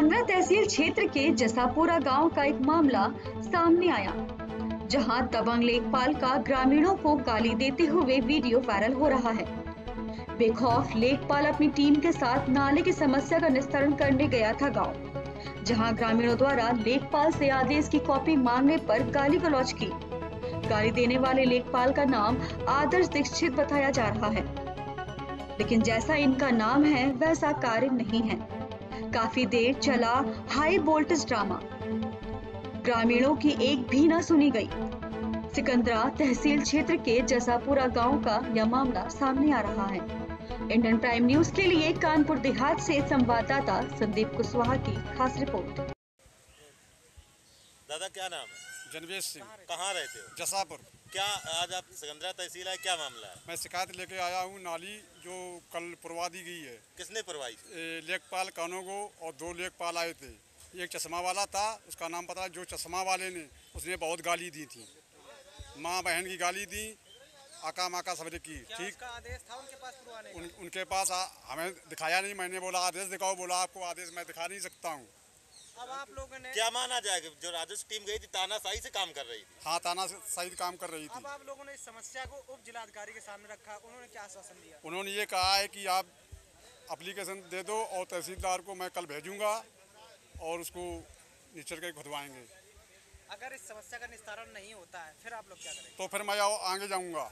चंद्रा तहसील क्षेत्र के जसापुरा गांव का एक मामला सामने आया, जहां तबंग लेखपाल का ग्रामीणों को गाली देते हुए वीडियो वायरल हो रहा है। बेखौफ लेखपाल अपनी टीम के साथ नाले की समस्या का निस्तारण करने गया था गांव, जहां ग्रामीणों द्वारा लेखपाल से आदेश की कॉपी मांगने पर गाली गलौज की। गाली देने वाले लेखपाल का नाम आदर्श दीक्षित बताया जा रहा है, लेकिन जैसा इनका नाम है वैसा कार्य नहीं है। काफी देर चला हाई वोल्टेज ड्रामा, ग्रामीणों की एक भी न सुनी गई। सिकंदरा तहसील क्षेत्र के जसापुरा गांव का यह मामला सामने आ रहा है। इंडियन प्राइम न्यूज के लिए कानपुर देहात से संवाददाता संदीप कुशवाहा की खास रिपोर्ट। दादा क्या नाम है? जनवेश सिंह। कहाँ रहते हो? जसापुर। क्या आज आप सिकंदरा तहसील आए, क्या मामला है? मैं शिकायत लेके आया हूँ, नाली जो कल पुरवा दी गई है। किसने पुरवाई? लेखपाल कानोगो और दो लेखपाल आए थे, एक चश्मा वाला था, उसका नाम पता, जो चश्मा वाले ने उसने बहुत गाली दी थी, माँ बहन की गाली दी, आका माका सबने की। ठीक, आदेश था उनके पास पुरवाने का? उनके पास हमें दिखाया नहीं, मैंने बोला आदेश दिखाओ, बोला आपको आदेश मैं दिखा नहीं सकता हूँ। अब आप लोगों ने क्या माना जाएगा, जो राजस्व टीम गई थी तानाशाही से काम कर रही थी? हाँ, तानाशाही से काम कर रही थी। अब आप लोगों ने इस समस्या को उप जिलाधिकारी के सामने रखा, उन्होंने क्या आश्वासन दिया? उन्होंने ये कहा है कि आप एप्लीकेशन दे दो और तहसीलदार को मैं कल भेजूंगा और उसको निचर के खुदवाएंगे। अगर इस समस्या का निस्तारण नहीं होता है फिर आप लोग क्या करेंगे? तो फिर मैं आगे जाऊँगा।